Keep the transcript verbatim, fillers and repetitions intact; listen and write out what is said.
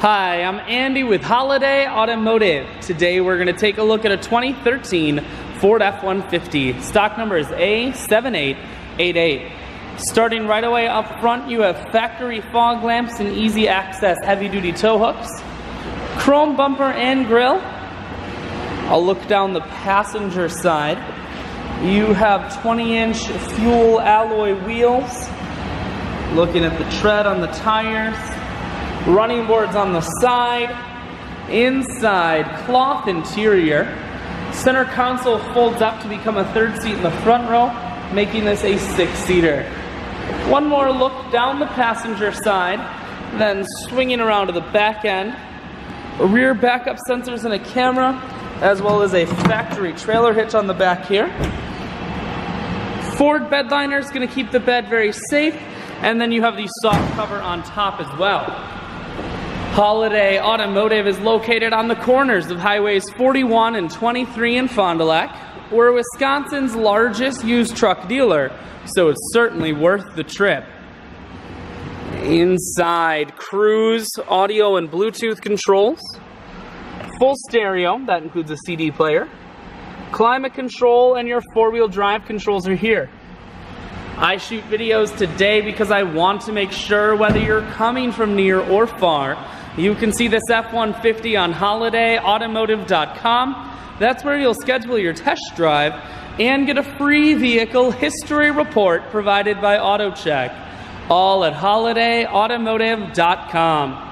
Hi, I'm Andy with Holiday Automotive. Today we're going to take a look at a twenty thirteen Ford F one fifty. Stock number is A seven eight eight eight. Starting right away up front, you have factory fog lamps and easy access heavy duty tow hooks, chrome bumper and grille. I'll look down the passenger side. You have twenty inch fuel alloy wheels. Looking at the tread on the tires. Running boards on the side, inside cloth interior. Center console folds up to become a third seat in the front row, making this a six-seater. One more look down the passenger side, then swinging around to the back end. Rear backup sensors and a camera, as well as a factory trailer hitch on the back here. Ford bed liner is going to keep the bed very safe, and then you have the soft cover on top as well. Holiday Automotive is located on the corners of highways forty-one and twenty-three in Fond du Lac. We're Wisconsin's largest used truck dealer, so it's certainly worth the trip. Inside, cruise, audio and Bluetooth controls, full stereo, that includes a C D player, climate control, and your four-wheel drive controls are here. I shoot videos today because I want to make sure whether you're coming from near or far, you can see this F one fifty on Holiday Automotive dot com. That's where you'll schedule your test drive and get a free vehicle history report provided by AutoCheck. All at Holiday Automotive dot com.